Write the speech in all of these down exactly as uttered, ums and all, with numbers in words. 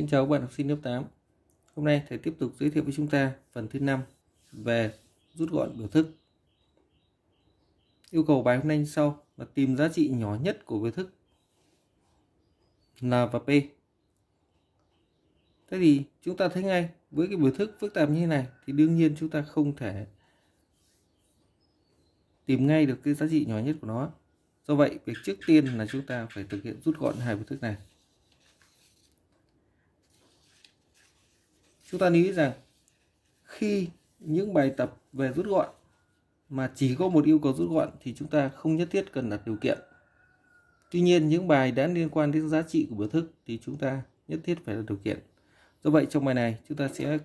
Xin chào các bạn học sinh lớp tám. Hôm nay thầy tiếp tục giới thiệu với chúng ta phần thứ năm về rút gọn biểu thức. Yêu cầu bài hôm nay như sau là tìm giá trị nhỏ nhất của biểu thức N và P. Thế thì chúng ta thấy ngay với cái biểu thức phức tạp như thế này thì đương nhiên chúng ta không thể tìm ngay được cái giá trị nhỏ nhất của nó. Do vậy, việc trước tiên là chúng ta phải thực hiện rút gọn hai biểu thức này. Chúng ta lưu ý rằng khi những bài tập về rút gọn mà chỉ có một yêu cầu rút gọn thì chúng ta không nhất thiết cần đặt điều kiện. Tuy nhiên, những bài đã liên quan đến giá trị của biểu thức thì chúng ta nhất thiết phải đặt điều kiện. Do vậy, trong bài này chúng ta sẽ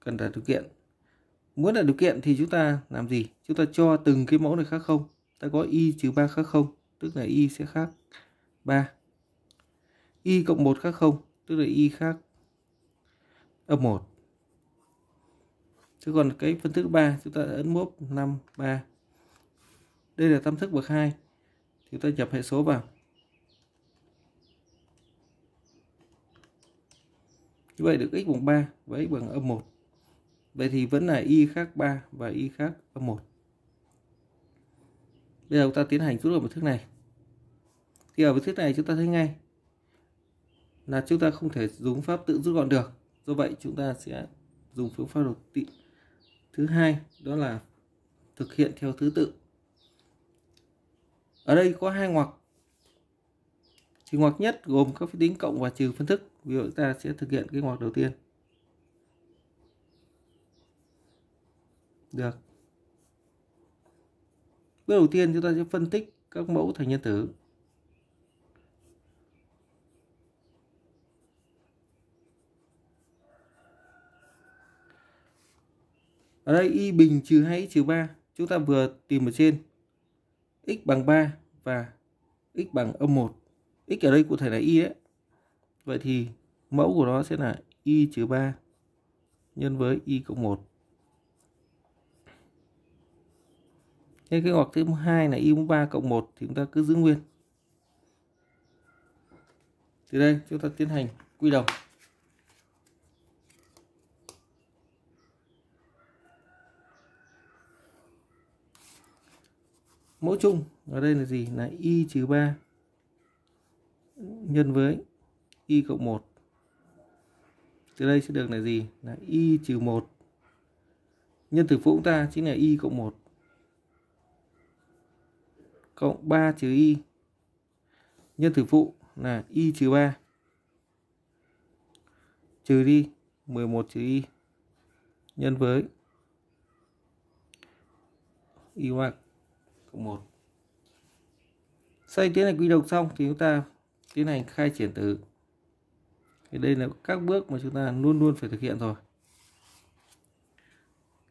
cần đặt điều kiện. Muốn đặt điều kiện thì chúng ta làm gì? Chúng ta cho từng cái mẫu này khác không. Ta có y trừ ba khác không, tức là y sẽ khác ba. Y cộng một khác không, tức là y khác âm một. Thế còn cái phân thức ba chúng ta ấn mốp năm, ba. Đây là tam thức bậc hai. Chúng ta nhập hệ số vào. Như vậy được x bằng ba và x bằng âm một. Vậy thì vẫn là y khác ba và y khác âm một. Bây giờ chúng ta tiến hành rút gọn biểu thức này. Thì ở biểu thức này chúng ta thấy ngay là chúng ta không thể dùng pháp tự rút gọn được. Do vậy chúng ta sẽ dùng phương pháp đầu tiên thứ hai, đó là thực hiện theo thứ tự. Ở đây có hai ngoặc. Thì ngoặc nhất gồm các phép tính cộng và trừ phân thức. Ví dụ chúng ta sẽ thực hiện cái ngoặc đầu tiên. Được. Bước đầu tiên chúng ta sẽ phân tích các mẫu thành nhân tử. Ở đây y bình trừ hai x trừ ba chúng ta vừa tìm ở trên, x bằng ba và x bằng âm một. X ở đây cụ thể là y đấy. Vậy thì mẫu của nó sẽ là y trừ ba nhân với y cộng một. Thế cái ngoặc thứ hai là y mũ ba cộng một thì chúng ta cứ giữ nguyên. Từ đây chúng ta tiến hành quy đồng. Mẫu chung ở đây là gì? Là y trừ ba nhân với y cộng một. Từ đây sẽ được là gì? Là y trừ một. Nhân tử phụ chúng ta chính là y cộng một. Cộng ba trừ y. Nhân tử phụ là y trừ ba. Trừ đi mười một trừ y. Nhân với y hoặc cộng một. Sau khi tiến hành quy đồng xong thì chúng ta tiến hành khai triển tử. Thì đây là các bước mà chúng ta luôn luôn phải thực hiện rồi.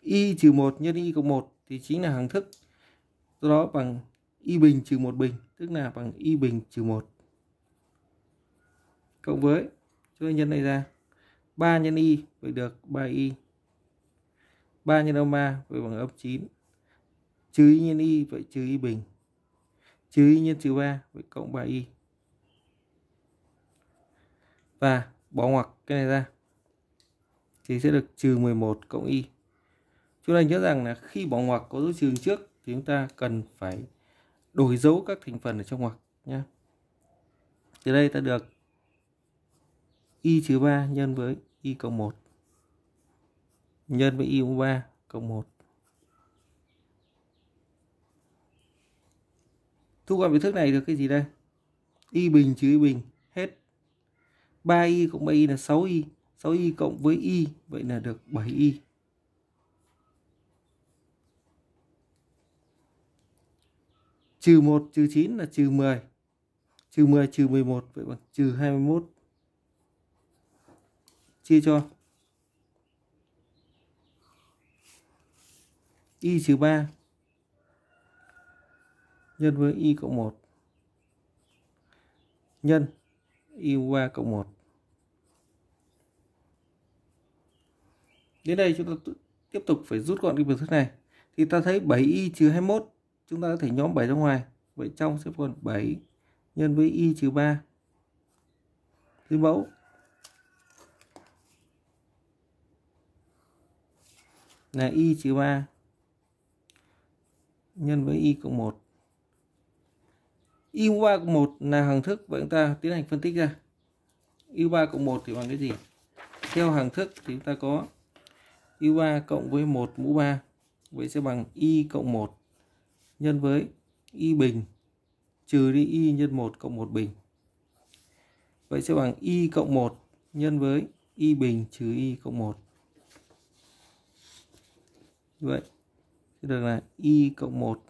Y trừ một nhân y cộng một thì chính là hằng thức. Do đó bằng y bình trừ một bình, tức là bằng y bình trừ một. Cộng với chúng ta nhân này ra. ba nhân y vậy được ba y. ba nhân âm ba vậy bằng âm chín. Trừ y nhân y vậy trừ y bình. Trừ y nhân trừ ba vậy cộng ba y. Và bỏ ngoặc cái này ra thì sẽ được trừ mười một cộng y. Chúng ta nhớ rằng là khi bỏ ngoặc có dấu trừ trước thì chúng ta cần phải đổi dấu các thành phần ở trong ngoặc nhé. Từ đây ta được y trừ ba nhân với y cộng một nhân với y mũ ba cộng một. Thu gọn biểu thức này được cái gì đây? Y bình trừ y bình hết. ba y cộng ba y là sáu y. sáu y cộng với y vậy là được bảy y. Trừ một trừ chín là trừ mười. Trừ mười trừ mười một vậy bằng trừ hai mươi mốt. Chia cho y trừ ba nhân với y cộng một nhân y qua cộng một. Đến đây chúng ta tiếp tục phải rút gọn cái biểu thức này. Thì ta thấy bảy y trừ hai mươi mốt chúng ta có thể nhóm bảy ra ngoài. Vậy trong sẽ còn bảy nhân với y trừ ba dư mẫu. Là y trừ ba nhân với y cộng một. Y ba cộng một là hằng thức, vậy chúng ta tiến hành phân tích ra. Y ba cộng một thì bằng cái gì? Theo hằng thức thì chúng ta có y ba cộng với một mũ ba, vậy sẽ bằng y cộng một nhân với y bình trừ đi y nhân một cộng một bình. Vậy sẽ bằng y cộng một nhân với y bình trừ y cộng một. Như vậy sẽ được là y cộng một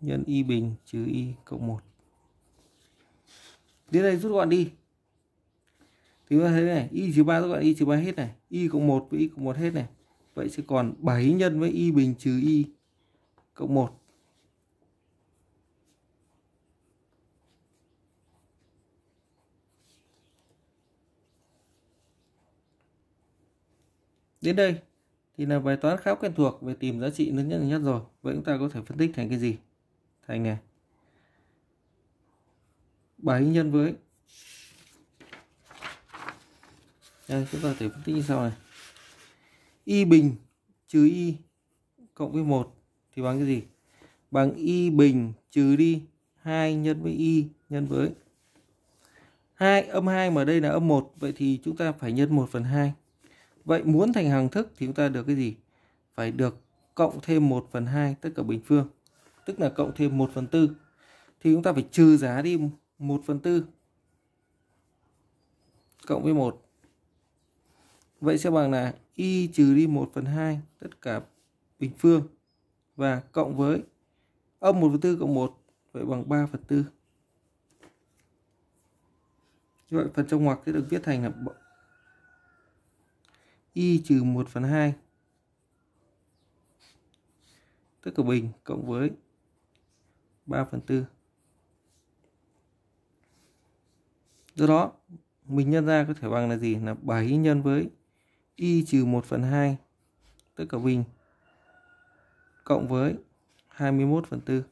nhân y bình trừ y cộng một. Đến đây rút gọn đi. Thì ta thấy này, y trừ ba rút gọn y trừ ba hết này, y cộng một với y cộng một hết này. Vậy sẽ còn bảy nhân với y bình trừ y cộng một. Đến đây thì là bài toán khá quen thuộc về tìm giá trị lớn nhất nhất rồi. Vậy chúng ta có thể phân tích thành cái gì? Thành này bảy nhân với đây, chúng ta có thể phân tích như sau này. Y bình trừ y cộng với một thì bằng cái gì? Bằng y bình trừ đi hai nhân với y nhân với hai. Âm hai mà đây là âm một, vậy thì chúng ta phải nhân một phần hai. Vậy muốn thành hằng thức thì chúng ta được cái gì? Phải được cộng thêm một phần hai tất cả bình phương. Tức là cộng thêm một phần tư. Thì chúng ta phải trừ giá đi một phần tư. Cộng với một. Vậy sẽ bằng là y trừ đi một phần hai tất cả bình phương. Và cộng với âm một phần tư cộng một. Vậy bằng ba phần tư. Như vậy phần trong ngoặc sẽ được viết thành là y trừ một phần hai tất cả bình cộng với ba phần tư. Do đó mình nhân ra có thể bằng là gì? Là bảy nhân với y trừ một phần hai tất cả bình cộng với hai mươi mốt phần tư.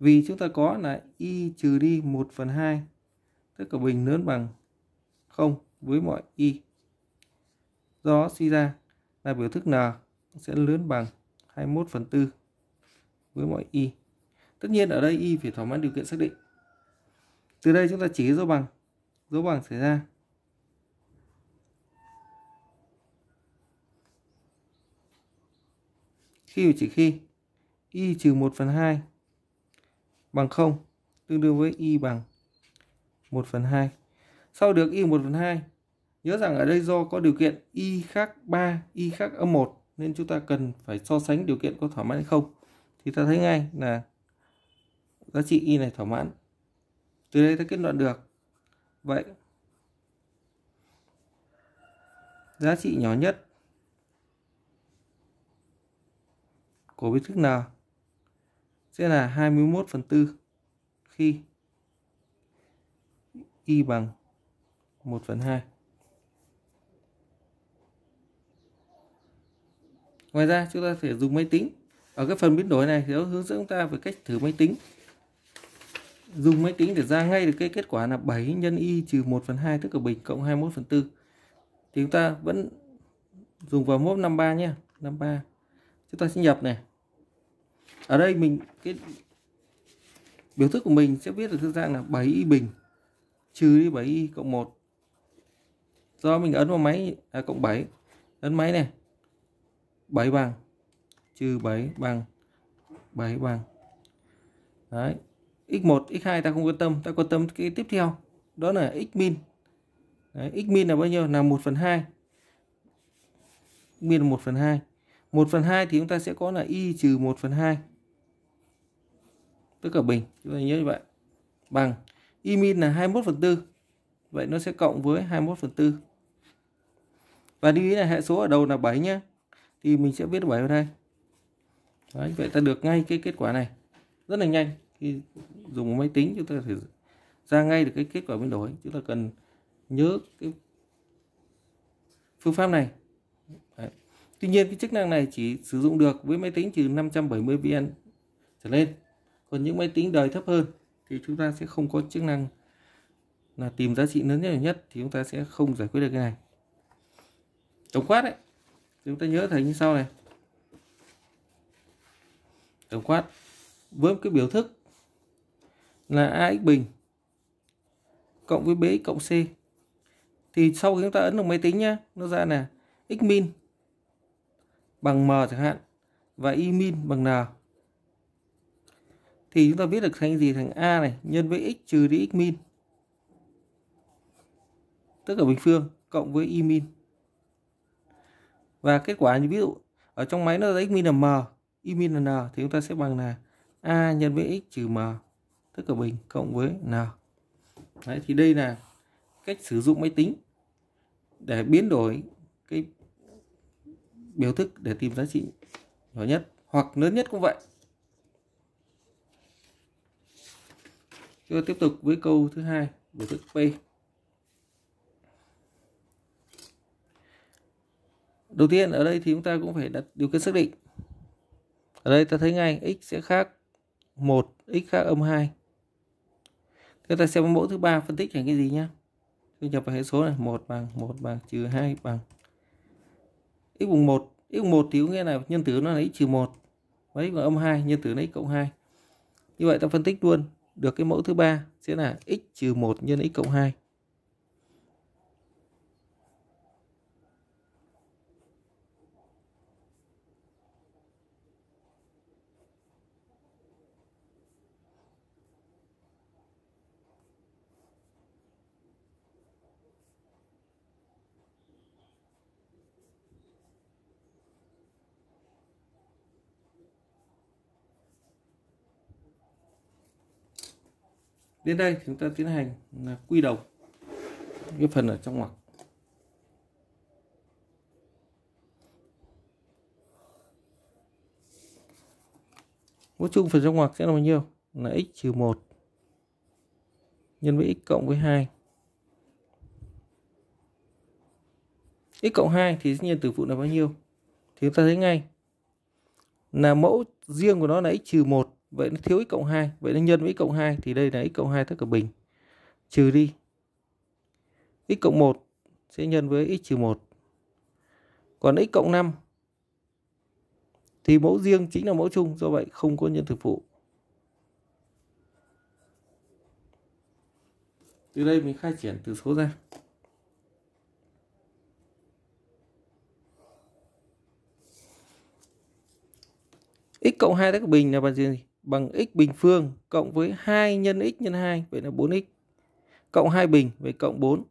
Vì chúng ta có là y trừ đi một phần hai tất cả bình lớn bằng không với mọi y. Do đó suy ra là biểu thức n sẽ lớn bằng hai mươi mốt phần tư với mọi y. Tất nhiên ở đây y phải thỏa mãn điều kiện xác định. Từ đây chúng ta chỉ dấu bằng. Dấu bằng xảy ra. Khi mà chỉ khi y trừ một phần hai bằng không, tương đương với y bằng một phần hai. Sau được y một phần hai, nhớ rằng ở đây do có điều kiện y khác ba, y khác âm một, nên chúng ta cần phải so sánh điều kiện có thỏa mãn hay không. Thì ta thấy ngay là giá trị y này thỏa mãn. Từ đây ta kết luận được. Vậy giá trị nhỏ nhất của biểu thức n sẽ là hai mươi mốt phần tư khi y bằng một phần hai. Ngoài ra chúng ta sẽ dùng máy tính. Ở cái phần biến đổi này thì nó hướng dẫn chúng ta về cách thử máy tính. Dùng máy tính để ra ngay được cái kết quả là bảy nhân y trừ một phần hai tức là bình cộng hai mươi mốt phần tư. Thì chúng ta vẫn dùng vào mốc năm mươi ba nhé. năm mươi ba chúng ta sẽ nhập này. Ở đây mình cái biểu thức của mình sẽ viết được thư dạng là bảy y bình trừ đi bảy y cộng một. Do mình ấn vào máy à, cộng bảy, ấn máy này, bảy bằng trừ bảy bằng bảy bằng. Đấy, x một, x hai ta không quan tâm, ta quan tâm cái tiếp theo, đó là x min. Đấy, x min là bao nhiêu? Là một phần hai. Min là một phần hai. một phần hai thì chúng ta sẽ có là y trừ một phần hai tất cả bình, chúng ta nhớ như vậy, bằng y min là hai mươi mốt phần tư, vậy nó sẽ cộng với hai mươi mốt phần tư. Và lưu ý là hệ số ở đầu là bảy nhé, thì mình sẽ viết bảy vào đây. Đấy, vậy ta được ngay cái kết quả này rất là nhanh. Khi dùng một máy tính chúng ta có thể ra ngay được cái kết quả biến đổi. Chúng ta cần nhớ cái phương pháp này. Đấy. Tuy nhiên cái chức năng này chỉ sử dụng được với máy tính trừ năm trăm bảy mươi vê en trở lên. Còn những máy tính đời thấp hơn thì chúng ta sẽ không có chức năng là tìm giá trị lớn nhất, nhất thì chúng ta sẽ không giải quyết được cái này. Tổng quát đấy, chúng ta nhớ thành như sau này. Tổng quát với cái biểu thức là a ích bình cộng với bx cộng c, thì sau khi chúng ta ấn vào máy tính nhá, nó ra là x min bằng m chẳng hạn và y min bằng n, thì chúng ta biết được thành gì, thành a này nhân với x trừ đi x min tất cả bình phương cộng với y min. Và kết quả như ví dụ ở trong máy nó ra x min là m, y min là n, thì chúng ta sẽ bằng là a nhân với x trừ m tất cả bình cộng với n. Đấy, thì đây là cách sử dụng máy tính để biến đổi cái biểu thức để tìm giá trị nhỏ nhất hoặc lớn nhất cũng vậy. Chúng ta tiếp tục với câu thứ hai, biểu thức P. Đầu tiên ở đây thì chúng ta cũng phải đặt điều kiện xác định. Ở đây ta thấy ngay x sẽ khác một, x khác âm hai. Chúng ta xem mẫu thứ ba phân tích thành cái gì nhé. Tôi nhập vào hệ số này, một bằng một bằng trừ hai bằng x bằng một. X bằng một thì có nghĩa là nhân tử nó là x trừ một. Và x bằng âm hai, nhân tử là x cộng hai. Như vậy ta phân tích luôn được cái mẫu thứ ba sẽ là x trừ một nhân x cộng hai. Đến đây chúng ta tiến hành là quy đồng cái phần ở trong ngoặc. Mẫu chung phần trong ngoặc sẽ là bao nhiêu? Là x trừ một nhân với x cộng với hai. X cộng hai thì nhân tử phụ là bao nhiêu? Thì chúng ta thấy ngay là mẫu riêng của nó là x trừ một. Vậy nó thiếu x cộng hai, vậy nó nhân với x cộng hai, thì đây là x cộng hai tất cả bình trừ đi x cộng một sẽ nhân với x trừ một. Còn x cộng năm thì mẫu riêng chính là mẫu chung, do vậy không có nhân thực phụ. Từ đây mình khai triển từ số ra. X cộng hai tất cả bình là bằng gì? Bằng x bình phương cộng với hai nhân x nhân hai, vậy là bốn x cộng hai bình, vậy cộng bốn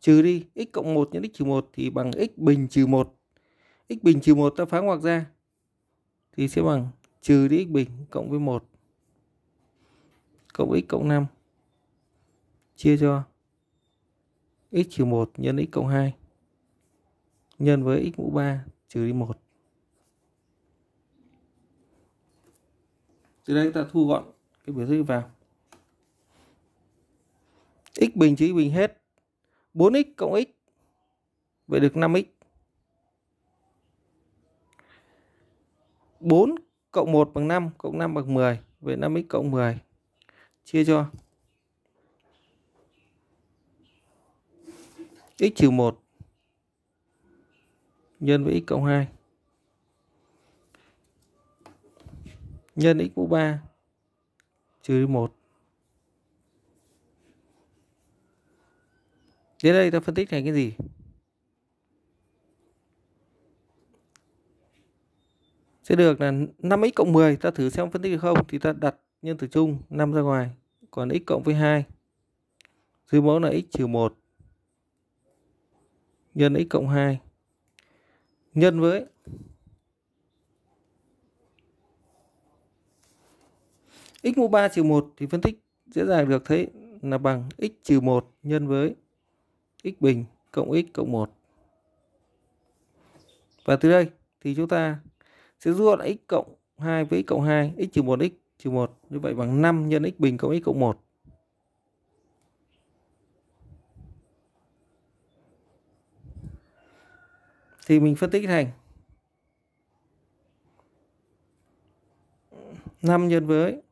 trừ đi x cộng một nhân x trừ một thì bằng x bình trừ một. X bình trừ một ta phá ngoặc ra thì sẽ bằng trừ đi x bình cộng với một cộng x cộng năm chia cho x trừ một nhân x cộng hai nhân với x mũ ba trừ đi một. Từ đây chúng ta thu gọn cái biểu thức vào. X bình trừ x bình hết. bốn x cộng x. Vậy được năm x. bốn cộng một bằng năm, cộng năm bằng mười. Vậy năm x cộng mười. Chia cho x trừ một nhân với x cộng hai. Nhân x mũ ba trừ đi một. Đến đây ta phân tích thành cái gì? Sẽ được là năm x cộng mười. Ta thử xem phân tích được không. Thì ta đặt nhân tử chung năm ra ngoài. Còn x cộng với hai. Dưới mẫu là x trừ một. Nhân x cộng hai. Nhân với x mũ ba trừ một thì phân tích dễ dàng được, thấy là bằng x trừ một nhân với x bình cộng x cộng một. Và từ đây thì chúng ta sẽ rút gọn x cộng hai với x cộng hai, x trừ một, x trừ một. Như vậy bằng năm nhân x bình cộng x cộng một. Thì mình phân tích thành năm nhân với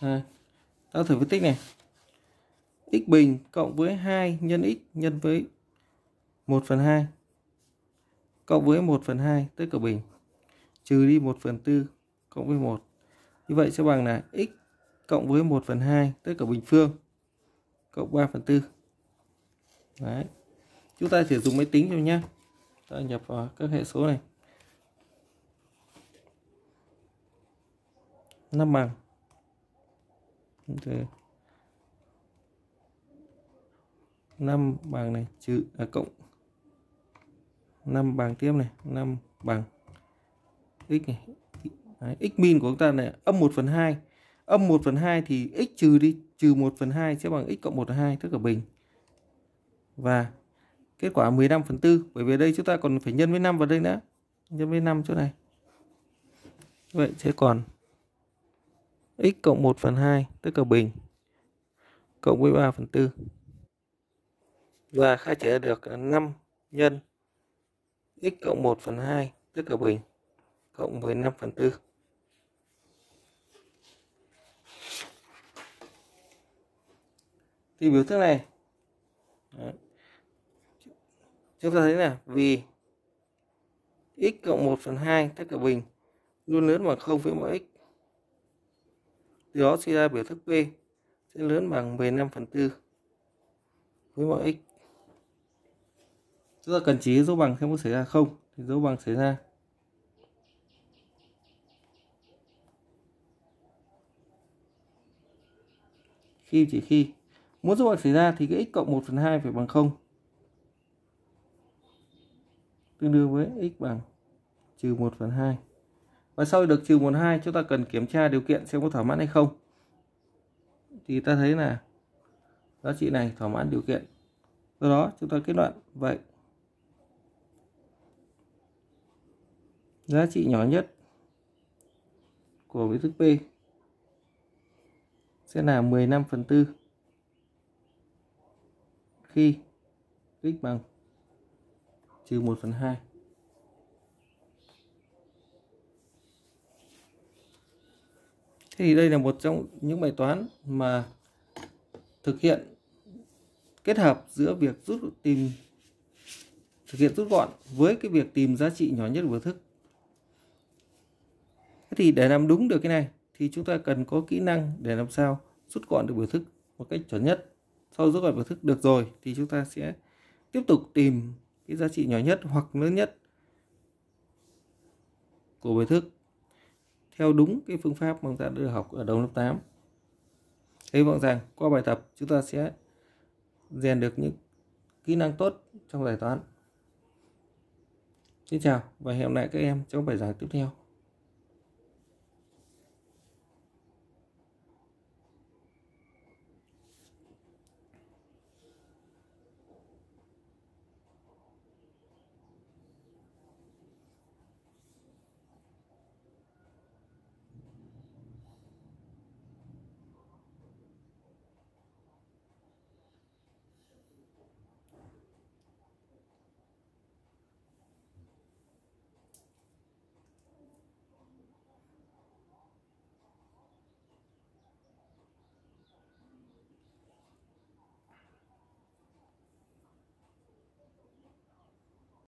à, ta thử phân tích này. X bình cộng với hai nhân x nhân với một phần hai cộng với một phần hai tất cả bình trừ đi một phần tư cộng với một. Như vậy sẽ bằng là x cộng với một phần hai tất cả bình phương cộng ba phần tư. Đấy. Chúng ta sử dụng máy tính thôi nhé. Ta nhập vào các hệ số này. năm bằng. năm bằng này trừ à, cộng năm bằng tiếp này, năm bằng x này. Đấy, x min của chúng ta là âm một phần hai. Âm một phần hai thì x trừ đi trừ một phần hai sẽ bằng x cộng một phần hai tất cả bình. Và kết quả mười lăm phần tư, bởi vì đây chúng ta còn phải nhân với năm vào đây nữa. Nhân với năm chỗ này. Vậy sẽ còn x cộng một phần hai tất cả bình cộng với ba phần tư. Và khai triển được năm nhân x cộng một phần hai tất cả bình cộng với mười lăm phần tư. Thì biểu thức này đấy, chúng ta thấy là vì x cộng một phần hai tất cả bình luôn lớn bằng không với mỗi x, từ đó suy ra biểu thức P sẽ lớn bằng mười lăm phần tư với mỗi x. Chúng ta cần chú ý dấu bằng không có xảy ra không thì dấu bằng xảy ra. Khi chỉ khi muốn dấu bằng xảy ra thì cái x cộng một phần hai phải bằng không, tương đương với x bằng trừ một phần hai. Và sau được trừ một phần hai chúng ta cần kiểm tra điều kiện xem có thỏa mãn hay không. Thì ta thấy là giá trị này thỏa mãn điều kiện. Do đó chúng ta kết luận vậy giá trị nhỏ nhất của biểu thức P sẽ là mười lăm phần tư khi x bằng trừ một phần hai. Thế thì đây là một trong những bài toán mà thực hiện kết hợp giữa việc rút tìm thực hiện rút gọn với cái việc tìm giá trị nhỏ nhất của biểu thức. Thế thì để làm đúng được cái này thì chúng ta cần có kỹ năng để làm sao rút gọn được biểu thức một cách chuẩn nhất. Sau rút gọn biểu thức được rồi thì chúng ta sẽ tiếp tục tìm cái giá trị nhỏ nhất hoặc lớn nhất của biểu thức theo đúng cái phương pháp mà chúng ta đã được học ở đầu lớp tám. Hy vọng rằng qua bài tập chúng ta sẽ rèn được những kỹ năng tốt trong giải toán. Xin chào và hẹn gặp lại các em trong bài giảng tiếp theo.